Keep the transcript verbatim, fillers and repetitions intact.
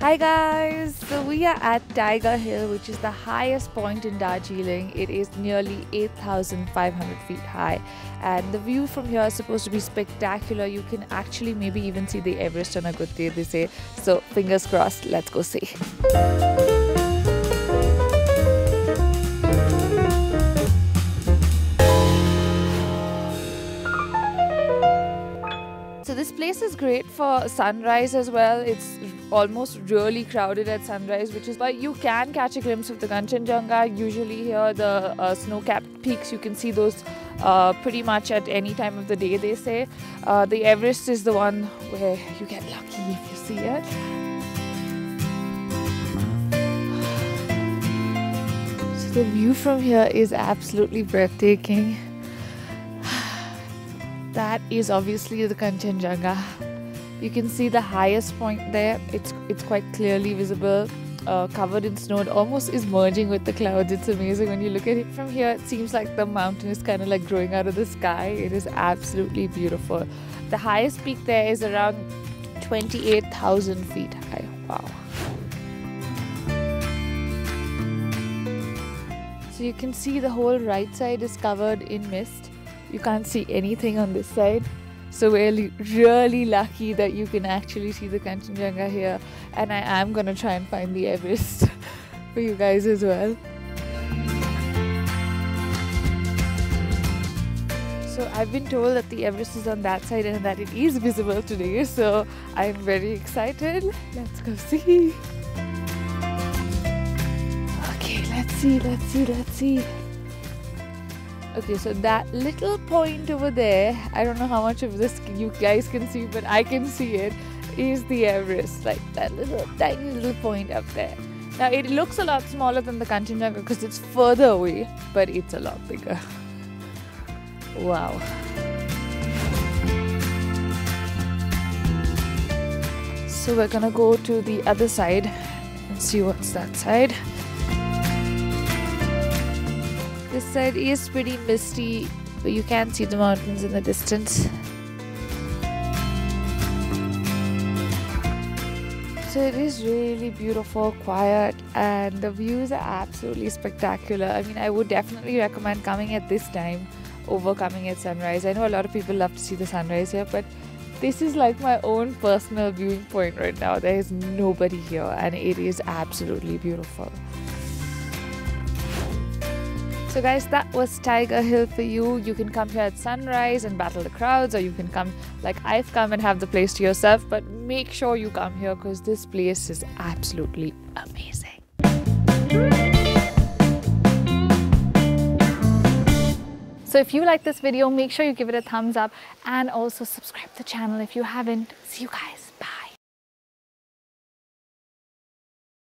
Hi guys, so we are at Tiger Hill, which is the highest point in Darjeeling. It is nearly eight thousand five hundred feet high, and the view from here is supposed to be spectacular. You can actually maybe even see the Everest on a good day, they say. So fingers crossed, let's go see. So this place is great for sunrise as well. It's almost really crowded at sunrise, which is why you can catch a glimpse of the Kangchenjunga. Usually here, the uh, snow-capped peaks, you can see those uh, pretty much at any time of the day, they say. Uh, the Everest is the one where you get lucky if you see it. So the view from here is absolutely breathtaking. That is obviously the Kangchenjunga. You can see the highest point there. It's it's quite clearly visible, uh, covered in snow. It almost is merging with the clouds. It's amazing when you look at it from here. It seems like the mountain is kind of like growing out of the sky. It is absolutely beautiful. The highest peak there is around twenty-eight thousand feet high. Wow. So you can see the whole right side is covered in mist. You can't see anything on this side. So we're really lucky that you can actually see the Kangchenjunga here, and I am going to try and find the Everest for you guys as well. So I've been told that the Everest is on that side and that it is visible today, so I'm very excited. Let's go see. Okay, let's see, let's see, let's see. Okay, so that little point over there, I don't know how much of this you guys can see, but I can see it, is the Everest. Like that little tiny little point up there. Now it looks a lot smaller than the Kangchenjunga because it's further away, but it's a lot bigger. Wow. So we're gonna go to the other side and see what's that side. This side is pretty misty, but you can see the mountains in the distance. So it is really beautiful, quiet, and the views are absolutely spectacular. I mean, I would definitely recommend coming at this time over coming at sunrise. I know a lot of people love to see the sunrise here, but this is like my own personal viewing point right now. There is nobody here, and it is absolutely beautiful. So guys, that was Tiger Hill for you. You can come here at sunrise and battle the crowds, or you can come like I've come and have the place to yourself. But make sure you come here because this place is absolutely amazing. So if you like this video, make sure you give it a thumbs up and also subscribe to the channel if you haven't. See you guys.